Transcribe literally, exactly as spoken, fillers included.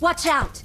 Watch out!